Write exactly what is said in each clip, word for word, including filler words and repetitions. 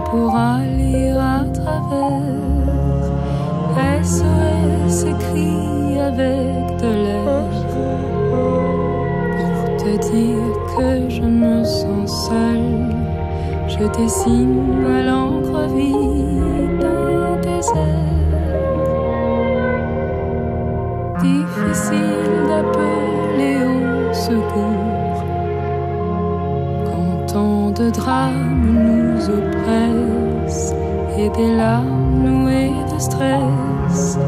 on pourra lire à travers. S O S écrit avec de l'air pour te dire que je me sens seule. Je dessine à l'encre vide un désert. Difficile d'appeler au secours quand tant de drames nous oppressent et des larmes nouées de stress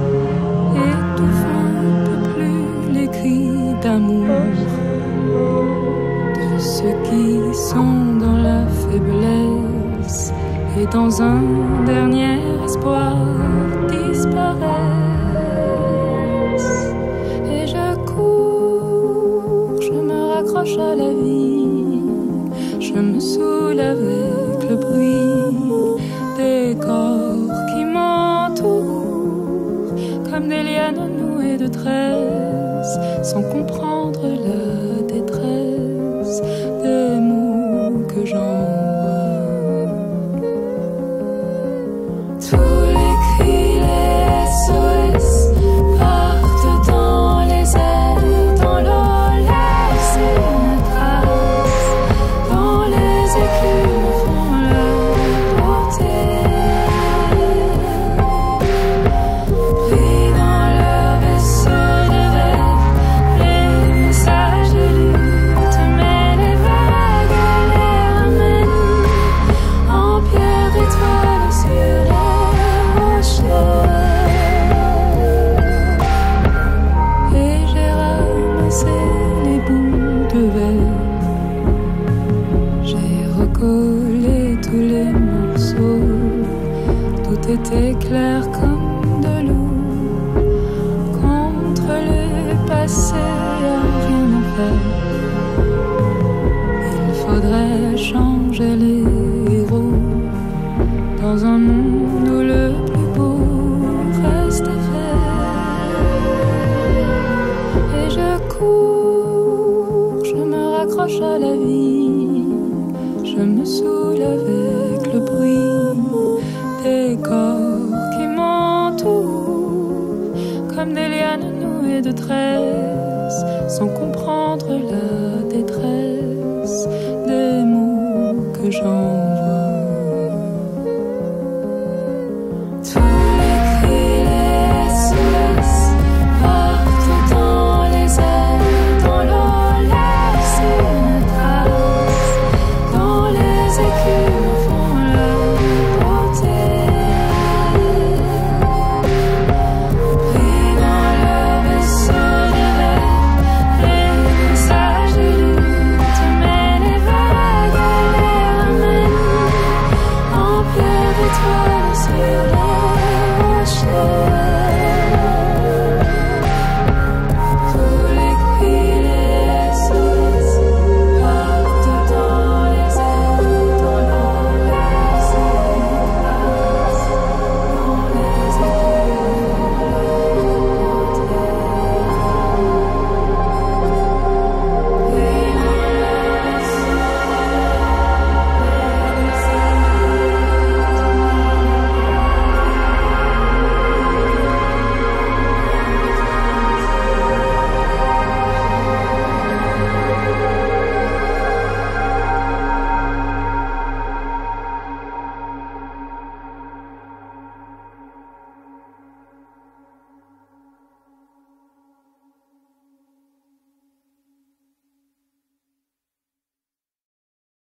étouffent un peu plus les cris d'amour de ceux qui sont dans la faiblesse et dans un dernier espoir disparaissent. Et je cours, je me raccroche à la vie, je me soulève avec le bruit des corps qui m'entourent comme des lianes nouées de tresses sans comprendre la détresse des mots que j'envoie. Tous les cris, les S O S partent dans les airs, dans l'eau laisse une trace, dans les éclumes font leur beauté. Pris dans leur vaisseau de verre, les messages de lutte était clair comme de l'eau contre le passé, à rien à faire. Il faudrait changer les héros dans un monde où le plus beau reste à faire. Et je cours, je me raccroche à la vie, je me soulève avec le bruit des corps qui m'entourent comme des lianes nouées de tresses sans comprendre la détresse des mots que j'envoie. Sur la roche.